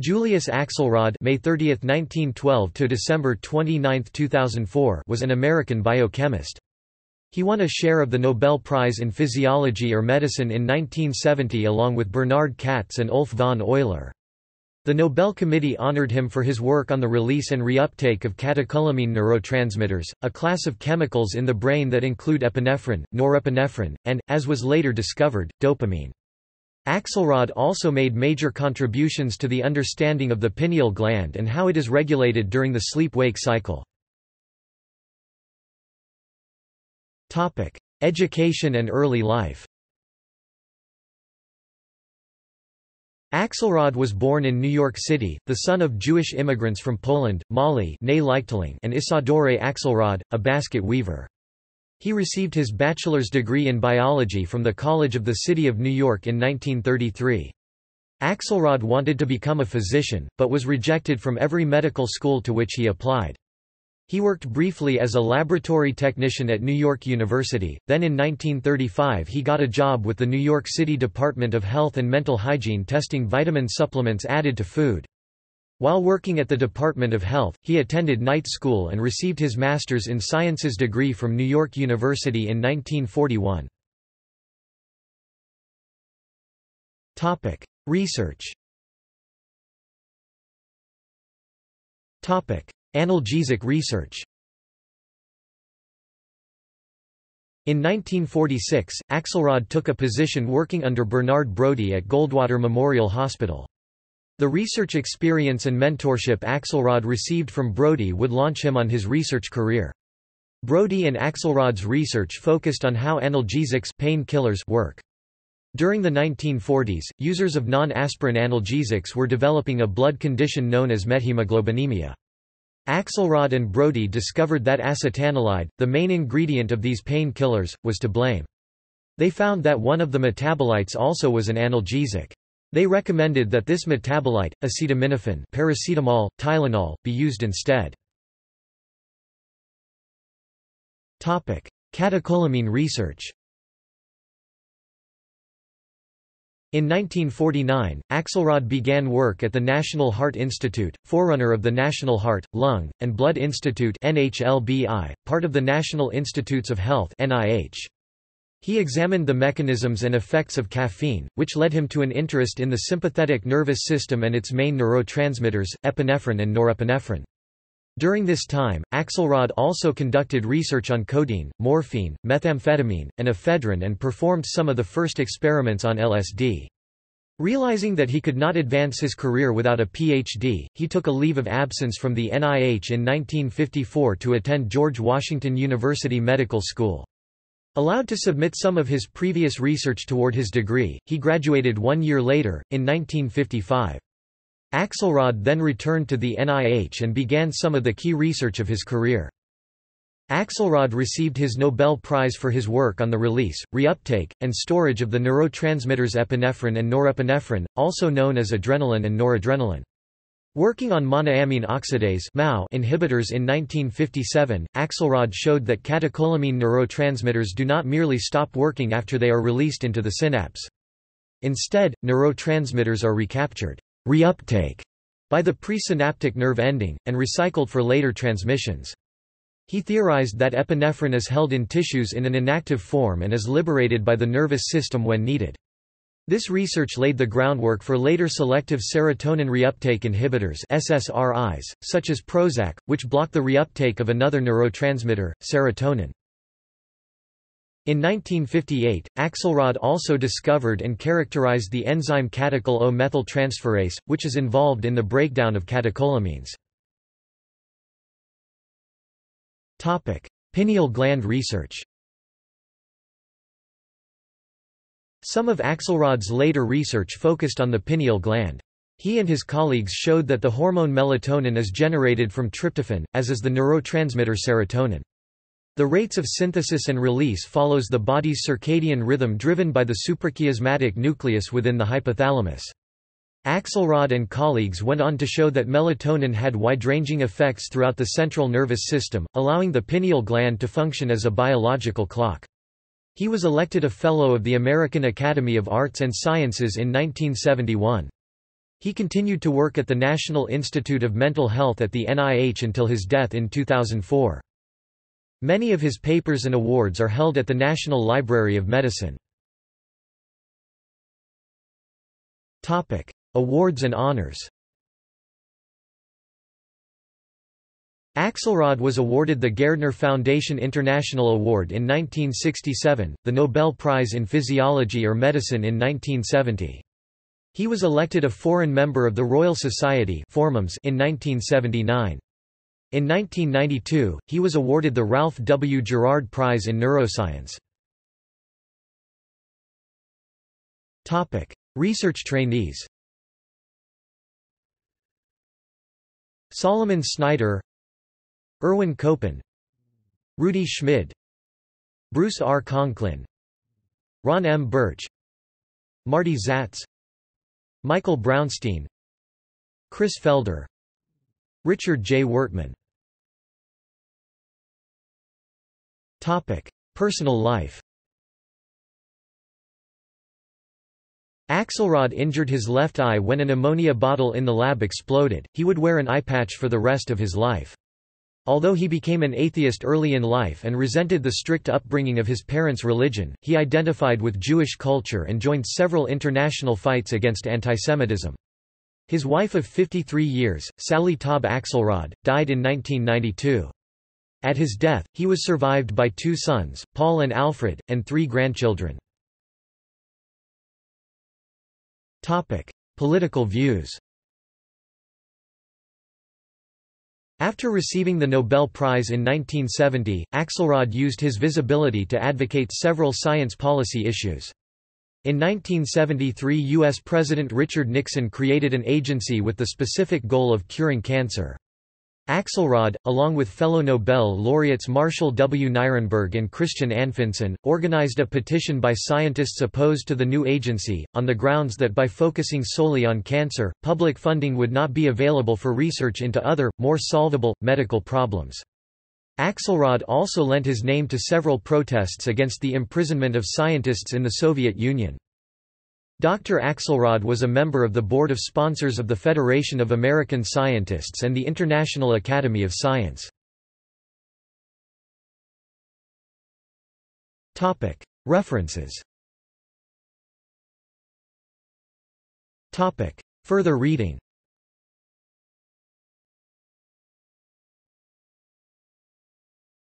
Julius Axelrod (May 30, 1912 to December 29, 2004) was an American biochemist. He won a share of the Nobel Prize in Physiology or Medicine in 1970 along with Bernard Katz and Ulf von Euler. The Nobel Committee honored him for his work on the release and reuptake of catecholamine neurotransmitters, a class of chemicals in the brain that include epinephrine, norepinephrine, and, as was later discovered, dopamine. Axelrod also made major contributions to the understanding of the pineal gland and how it is regulated during the sleep-wake cycle. Education and early life. Axelrod was born in New York City, the son of Jewish immigrants from Poland, Mali and Isadore Axelrod, a basket weaver. He received his bachelor's degree in biology from the College of the City of New York in 1933. Axelrod wanted to become a physician, but was rejected from every medical school to which he applied. He worked briefly as a laboratory technician at New York University, then in 1935 he got a job with the New York City Department of Health and Mental Hygiene testing vitamin supplements added to food. While working at the Department of Health, he attended night school and received his Master's in Sciences degree from New York University in 1941. Research. Analgesic research. In 1946, Axelrod took a position working under Bernard Brodie at Goldwater Memorial Hospital. The research experience and mentorship Axelrod received from Brodie would launch him on his research career. Brodie and Axelrod's research focused on how analgesics painkillers work. During the 1940s, users of non-aspirin analgesics were developing a blood condition known as methemoglobinemia. Axelrod and Brodie discovered that acetanilide, the main ingredient of these painkillers, was to blame. They found that one of the metabolites also was an analgesic. They recommended that this metabolite, acetaminophen, paracetamol, Tylenol, be used instead. Topic: Catecholamine research. In 1949, Axelrod began work at the National Heart Institute, forerunner of the National Heart, Lung, and Blood Institute (NHLBI), part of the National Institutes of Health (NIH). He examined the mechanisms and effects of caffeine, which led him to an interest in the sympathetic nervous system and its main neurotransmitters, epinephrine and norepinephrine. During this time, Axelrod also conducted research on codeine, morphine, methamphetamine, and ephedrine and performed some of the first experiments on LSD. Realizing that he could not advance his career without a Ph.D., he took a leave of absence from the NIH in 1954 to attend George Washington University Medical School. Allowed to submit some of his previous research toward his degree, he graduated 1 year later, in 1955. Axelrod then returned to the NIH and began some of the key research of his career. Axelrod received his Nobel Prize for his work on the release, reuptake, and storage of the neurotransmitters epinephrine and norepinephrine, also known as adrenaline and noradrenaline. Working on monoamine oxidase inhibitors in 1957, Axelrod showed that catecholamine neurotransmitters do not merely stop working after they are released into the synapse. Instead, neurotransmitters are recaptured, reuptake by the presynaptic nerve ending, and recycled for later transmissions. He theorized that epinephrine is held in tissues in an inactive form and is liberated by the nervous system when needed. This research laid the groundwork for later selective serotonin reuptake inhibitors (SSRIs), such as Prozac, which block the reuptake of another neurotransmitter, serotonin. In 1958, Axelrod also discovered and characterized the enzyme catechol O-methyltransferase, which is involved in the breakdown of catecholamines. Topic: Pineal gland research. Some of Axelrod's later research focused on the pineal gland. He and his colleagues showed that the hormone melatonin is generated from tryptophan, as is the neurotransmitter serotonin. The rates of synthesis and release follows the body's circadian rhythm driven by the suprachiasmatic nucleus within the hypothalamus. Axelrod and colleagues went on to show that melatonin had wide-ranging effects throughout the central nervous system, allowing the pineal gland to function as a biological clock. He was elected a Fellow of the American Academy of Arts and Sciences in 1971. He continued to work at the National Institute of Mental Health at the NIH until his death in 2004. Many of his papers and awards are held at the National Library of Medicine. Topic: Awards and honors. Axelrod was awarded the Gairdner Foundation International Award in 1967, the Nobel Prize in Physiology or Medicine in 1970. He was elected a foreign member of the Royal Society Formums in 1979. In 1992, he was awarded the Ralph W. Girard Prize in Neuroscience. Topic: Research trainees. Solomon Snyder, Erwin Copen, Rudy Schmid, Bruce R. Conklin, Ron M. Birch, Marty Zatz, Michael Brownstein, Chris Felder, Richard J. Wertman. Topic: Personal life. Axelrod injured his left eye when an ammonia bottle in the lab exploded. He would wear an eye patch for the rest of his life. Although he became an atheist early in life and resented the strict upbringing of his parents' religion, he identified with Jewish culture and joined several international fights against antisemitism. His wife of 53 years, Sally Taub Axelrod, died in 1992. At his death, he was survived by two sons, Paul and Alfred, and three grandchildren. Topic: Political views. After receiving the Nobel Prize in 1970, Axelrod used his visibility to advocate several science policy issues. In 1973, U.S. President Richard Nixon created an agency with the specific goal of curing cancer. Axelrod, along with fellow Nobel laureates Marshall W. Nirenberg and Christian Anfinsen, organized a petition by scientists opposed to the new agency, on the grounds that by focusing solely on cancer, public funding would not be available for research into other, more solvable, medical problems. Axelrod also lent his name to several protests against the imprisonment of scientists in the Soviet Union. Dr. Axelrod was a member of the Board of Sponsors of the Federation of American Scientists and the International Academy of Science. References. Further reading.